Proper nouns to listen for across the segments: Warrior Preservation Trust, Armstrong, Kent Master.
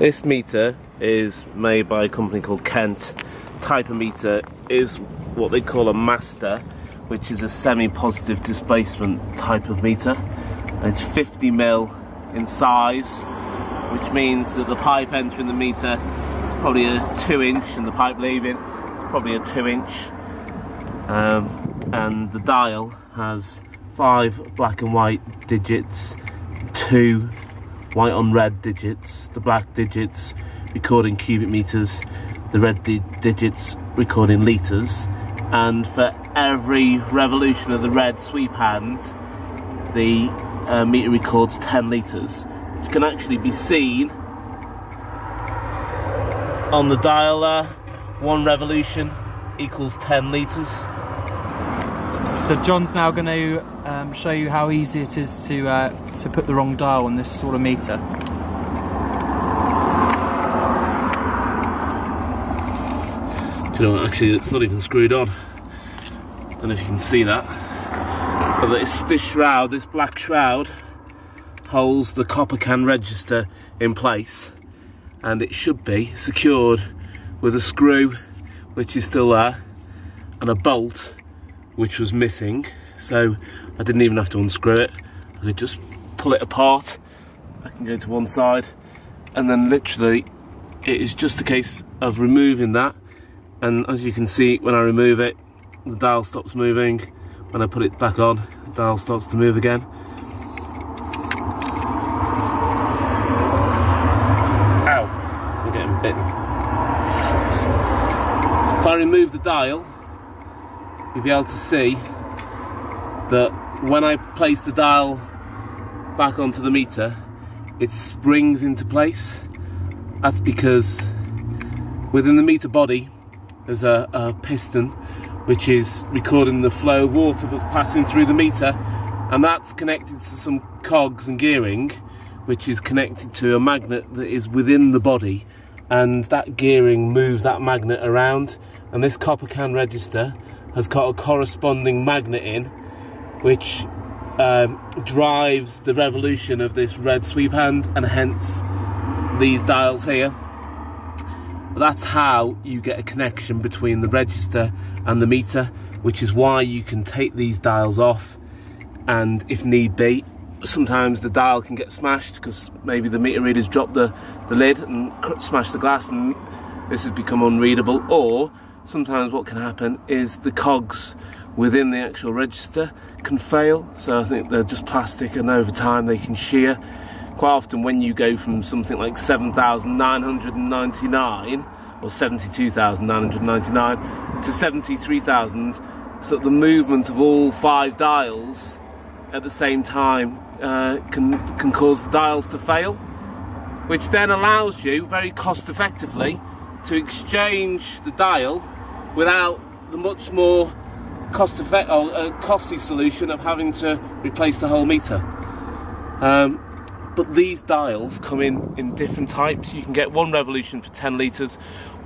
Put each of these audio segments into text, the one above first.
This meter is made by a company called Kent. Type of meter is what they call a master, which is a semi-positive displacement type of meter. It's 50 mil in size, which means that the pipe entering the meter is probably a 2 inch and the pipe leaving is probably a 2 inch. And the dial has 5 black and white digits, 2 white on red digits, the black digits recording cubic meters, the red digits recording litres, and for every revolution of the red sweep hand the meter records 10 litres, which can actually be seen on the dial there. One revolution equals 10 litres. So John's now going to show you how easy it is to put the wrong dial on this sort of meter. Do you know what, actually it's not even screwed on. I don't know if you can see that. But this shroud, this black shroud, holds the copper can register in place, and it should be secured with a screw which is still there and a bolt which was missing, so I didn't even have to unscrew it. I could just pull it apart, I can go to one side, and then literally it is just a case of removing that, and as you can see when I remove it the dial stops moving, when I put it back on the dial starts to move again. Ow, I'm getting bitten. If I remove the dial you'll be able to see that when I place the dial back onto the meter it springs into place. That's because within the meter body there's a piston which is recording the flow of water that's passing through the meter, and that's connected to some cogs and gearing which is connected to a magnet that is within the body, and that gearing moves that magnet around, and this copper can register has got a corresponding magnet in which drives the revolution of this red sweep hand, and hence these dials here. That's how you get a connection between the register and the meter, which is why you can take these dials off, and if need be sometimes the dial can get smashed because maybe the meter reader's dropped the lid and smashed the glass and this has become unreadable, or sometimes what can happen is the cogs within the actual register can fail, so I think they're just plastic and over time they can shear. Quite often when you go from something like 7,999 or 72,999 to 73,000, so the movement of all 5 dials at the same time can cause the dials to fail, which then allows you very cost effectively to exchange the dial without the much more costly solution of having to replace the whole meter. But these dials come in different types. You can get one revolution for 10 litres,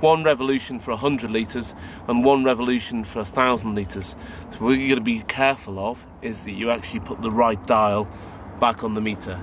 one revolution for 100 litres and one revolution for 1,000 litres. So what you've got to be careful of is that you actually put the right dial back on the meter.